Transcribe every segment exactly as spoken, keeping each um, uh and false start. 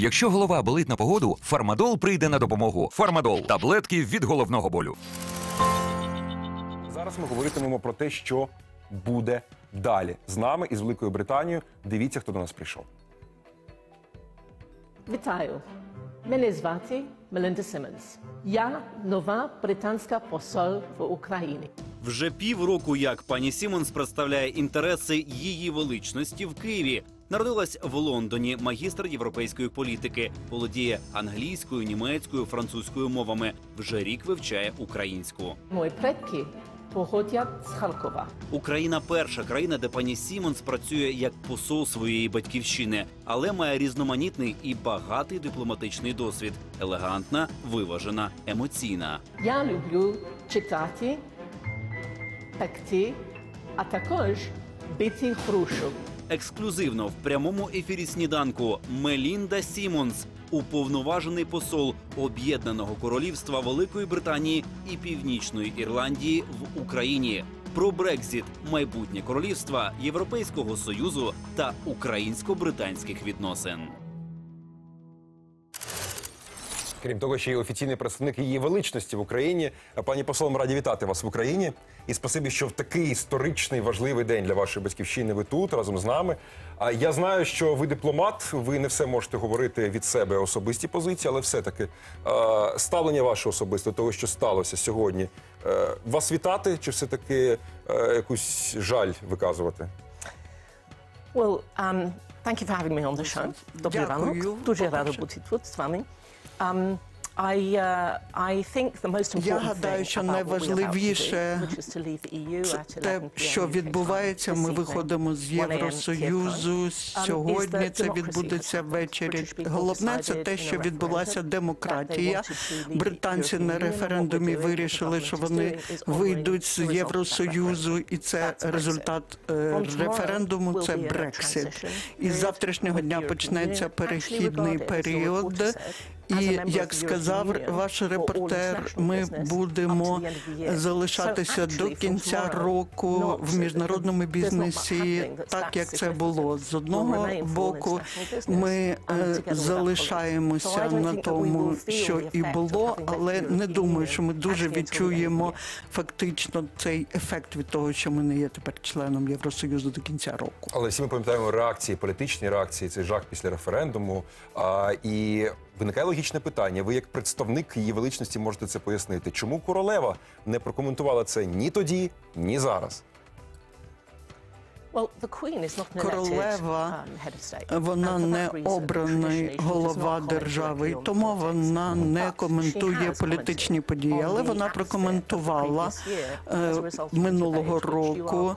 Якщо голова болить на погоду, Фармадол прийде на допомогу. Фармадол – таблетки від головного болю. Зараз ми говоритимемо про те, що буде далі. З нами із Великою Британією. Дивіться, хто до нас прийшов. Вітаю. Мене звати Мелінда Сіммонс. Я нова британська посол в Україні. Вже півроку як пані Сіммонс представляє інтереси її величності в Києві. Народилась в Лондоні, магістр європейської політики. Володіє англійською, німецькою, французькою мовами. Вже рік вивчає українську. Мої предки походять з Харкова. Україна – перша країна, де пані Сіммонс працює як посол своєї батьківщини. Але має різноманітний і багатий дипломатичний досвід. Елегантна, виважена, емоційна. Я люблю читати, пекти, а також бити грушу. Ексклюзивно в прямому ефірі «Сніданку» Мелінда Сіммонс, уповноважений посол Об'єднаного Королівства Великої Британії і Північної Ірландії в Україні. Про Брексіт, майбутнє королівства, Європейського Союзу та українсько-британських відносин. Крім того, ще й офіційний представник її величності в Україні. Пані посол, ми раді вітати вас в Україні. І спасибі, що в такий історичний, важливий день для вашої батьківщини ви тут, разом з нами. Я знаю, що ви дипломат, ви не все можете говорити від себе особисті позиції, але все-таки ставлення ваше особисте, того, що сталося сьогодні, вас вітати чи все-таки якусь жаль виказувати? Well, um, thank you for having me on the show. Добрий ранок. Дуже рада бути тут з вами. Um, I, uh, I think the most important Я гадаю, що найважливіше те, що відбувається, ми виходимо з Євросоюзу сьогодні, це відбудеться ввечері. Головне – це те, що відбулася демократія. Британці на референдумі вирішили, що вони вийдуть з Євросоюзу, і це результат референдуму – це Брексит. І з завтрашнього дня почнеться перехідний період. І, як сказав ваш репортер, ми будемо залишатися до кінця року в міжнародному бізнесі, так, як це було. З одного боку, ми залишаємося на тому, що і було, але не думаю, що ми дуже відчуємо фактично цей ефект від того, що ми не є тепер членом Євросоюзу до кінця року. Але всі ми пам'ятаємо реакції, політичні реакції, цей жах після референдуму, і... Виникає логічне питання. Ви як представник її величності можете це пояснити. Чому королева не прокоментувала це ні тоді, ні зараз? Королева, вона не обраний голова держави, тому вона не коментує політичні події. Але вона прокоментувала минулого року,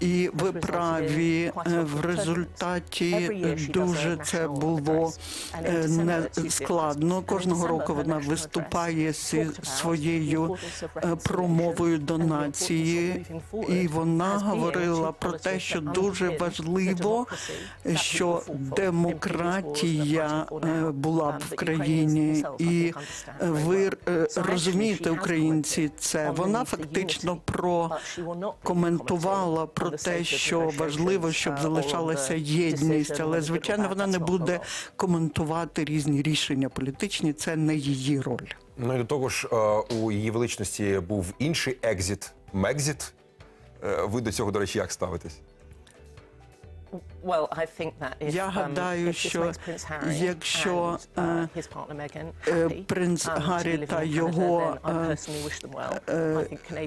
і ви праві, в результаті дуже це було нескладно. Кожного року вона виступає зі своєю промовою до нації, і вона говорила про те, що дуже важливо, що демократія була б в країні. І ви розумієте, українці, це. Вона фактично прокоментувала про те, що важливо, щоб залишалася єдність. Але, звичайно, вона не буде коментувати різні рішення політичні. Це не її роль. Ну і до того ж, у її величності був інший екзіт – Мегзіт. Ви до цього, до речі, як ставитесь? Я гадаю, що якщо принц Гаррі та його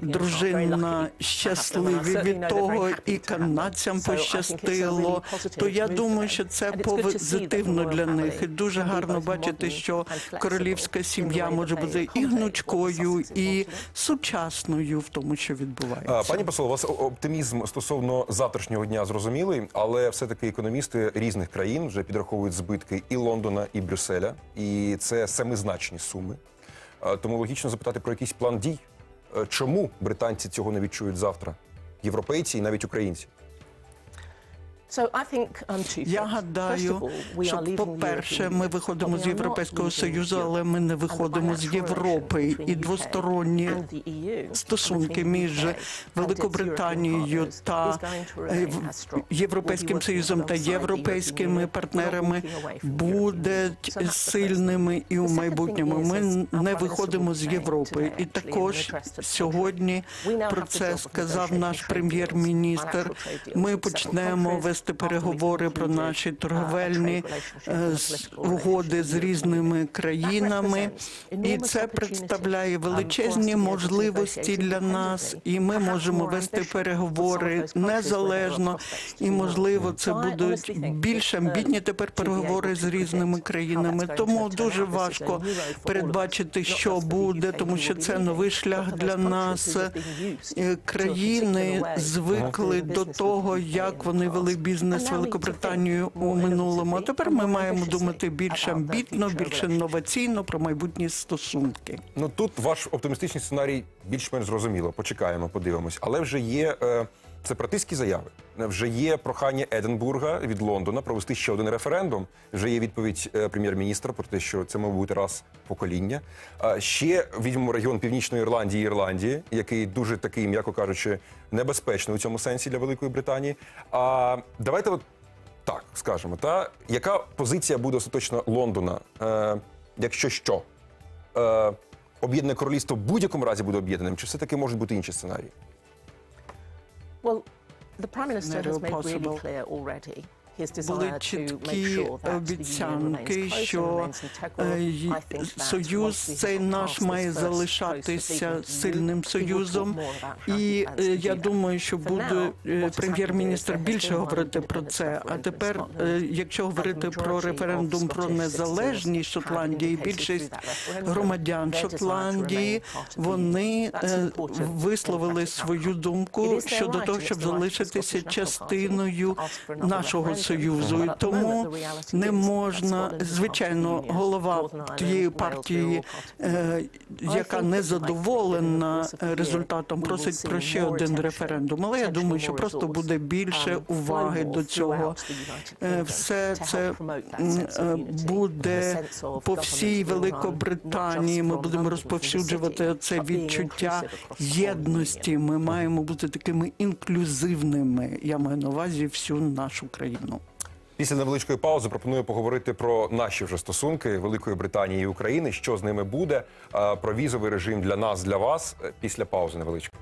дружина щасливі від того, і канадцям пощастило, то я думаю, що це позитивно для них. І дуже гарно бачити, що королівська сім'я може бути і гнучкою, і сучасною в тому, що відбувається. Пані посол, у вас оптимізм стосовно завтрашнього дня зрозумілий, але Але все-таки економісти різних країн вже підраховують збитки і Лондона, і Брюсселя. І це семизначні суми. Тому логічно запитати про якийсь план дій. Чому британці цього не відчують завтра? Європейці і навіть українці. Я гадаю, що, по-перше, ми виходимо з Європейського Союзу, але ми не виходимо з Європи. І двосторонні стосунки між Великобританією та Європейським Союзом та європейськими партнерами будуть сильними і у майбутньому. Ми не виходимо з Європи. І також сьогодні про це сказав наш прем'єр-міністр. Ми почнемо вести переговори про наші торговельні угоди з різними країнами. І це представляє величезні можливості для нас. І ми можемо вести переговори незалежно. І, можливо, це будуть більш амбітні тепер переговори з різними країнами. Тому дуже важко передбачити, що буде, тому що це новий шлях для нас. Країни звикли до того, як вони вели бізнес Великобританію у минулому. А тепер ми маємо думати більш амбітно, більш інноваційно про майбутні стосунки. Ну, тут ваш оптимістичний сценарій більш-менш зрозуміло. Почекаємо, подивимось. Але вже є е, сепаратистські заяви. Вже є прохання Единбурга від Лондона провести ще один референдум. Вже є відповідь прем'єр-міністра про те, що це має бути раз покоління. Ще візьмемо регіон Північної Ірландії і Ірландії, який дуже такий, м'яко кажучи, небезпечний у цьому сенсі для Великої Британії. А давайте от так скажемо, та яка позиція буде остаточно Лондона, е, якщо що? Е, Об'єднане Королівство в будь-якому разі буде об'єднаним, чи все-таки можуть бути інші сценарії? Були чіткі обіцянки, що Союз цей наш має залишатися сильним Союзом. І я думаю, що буде прем'єр-міністр більше говорити про це. А тепер, якщо говорити про референдум про незалежність Шотландії, більшість громадян Шотландії, вони висловили свою думку щодо того, щоб залишитися частиною нашого Союзу. І тому не можна, звичайно, голова тієї партії, е, яка не задоволена результатом, просить про ще один референдум. Але я думаю, що просто буде більше уваги до цього. Все це буде по всій Великобританії. Ми будемо розповсюджувати це відчуття єдності. Ми маємо бути такими інклюзивними. Я маю на увазі всю нашу країну. Після невеличкої паузи пропоную поговорити про наші вже стосунки Великої Британії і України, що з ними буде, про візовий режим для нас, для вас, після паузи невеличкої.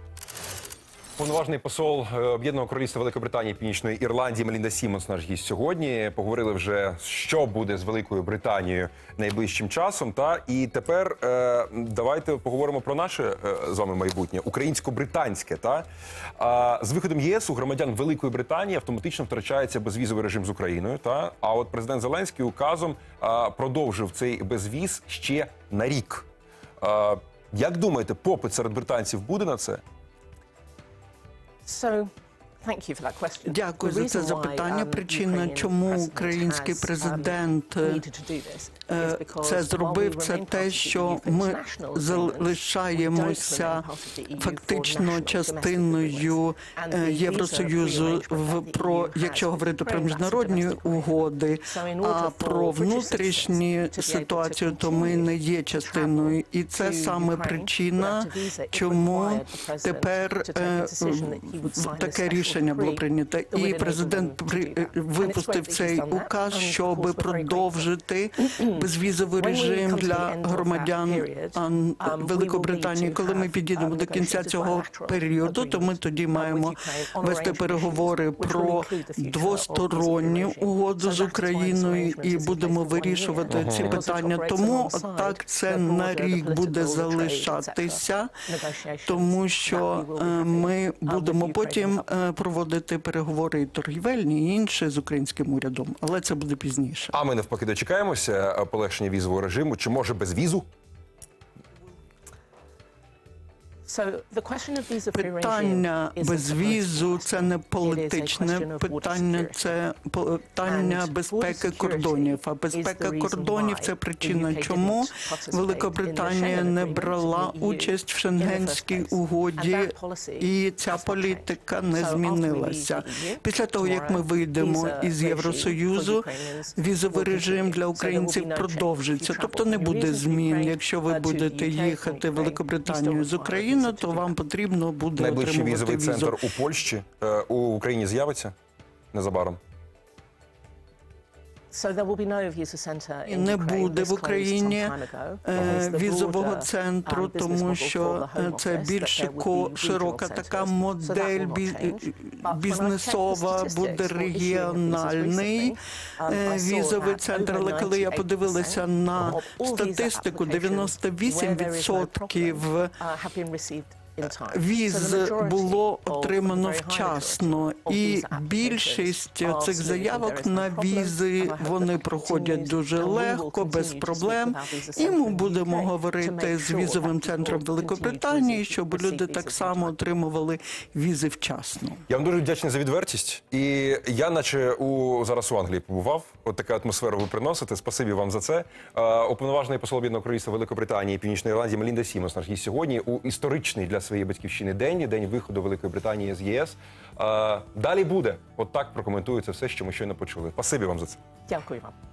Повноважний посол Об'єднаного Королівства Великобританії, Північної Ірландії Мелінда Сіммонс наш гість сьогодні. Поговорили вже, що буде з Великою Британією найближчим часом. Та і тепер е, давайте поговоримо про наше е, з вами майбутнє, українсько-британське. Та а, з виходом ЄС у громадян Великої Британії автоматично втрачається безвізовий режим з Україною. Та а от президент Зеленський указом а, продовжив цей безвіз ще на рік. А, як думаєте, попит серед британців буде на це? So, thank you for that question. Дякую за це запитання. Причина, чому український президент це зробив, це те, що ми залишаємося фактично частиною Євросоюзу, про, якщо говорити про міжнародні угоди, а про внутрішню ситуацію, то ми не є частиною. І це саме причина, чому тепер таке рішення було прийнято. І президент випустив цей указ, щоб продовжити безвізовий режим для громадян Великобританії. Коли ми підійдемо до кінця цього періоду, то ми тоді маємо вести переговори про двосторонню угоду з Україною і будемо вирішувати ці питання. Тому так це на рік буде залишатися, тому що ми будемо потім проводити переговори і торгівельні, і інші з українським урядом. Але це буде пізніше. А ми навпаки дочекаємося полегшення візового режиму, чи може без візу? Питання безвізу – це не політичне питання, це питання безпеки кордонів. А безпека кордонів – це причина, чому Великобританія не брала участь в Шенгенській угоді, і ця політика не змінилася. Після того, як ми вийдемо із Євросоюзу, візовий режим для українців продовжиться. Тобто не буде змін. Якщо ви будете їхати в Великобританію з України, то вам потрібно буде отримувати візу. Найближчий візовий центр у Польщі, у Україні з'явиться незабаром? Не буде в Україні візового центру, тому що це більш широка така модель бізнесова, буде регіональний візовий центр. Але коли я подивилася на статистику, дев'яносто вісім відсотків віз було отримано вчасно, і більшість цих заявок на візи, вони проходять дуже легко, без проблем, і ми будемо говорити з візовим центром Великобританії, щоб люди так само отримували візи вчасно. Я вам дуже вдячний за відвертість, і я наче зараз у Англії побував, от така атмосфера ви приносите, спасибі вам за це. Уповноважений посол Об'єднаного Королівства Великобританії і Північної Ірландії Мелінда Сіммонс, наш гість сьогодні, у історичний для своєї батьківщини день, день виходу Великої Британії з ЄС. Далі буде. От так прокоментується все, що ми щойно почули. Спасибі вам за це. Дякую вам.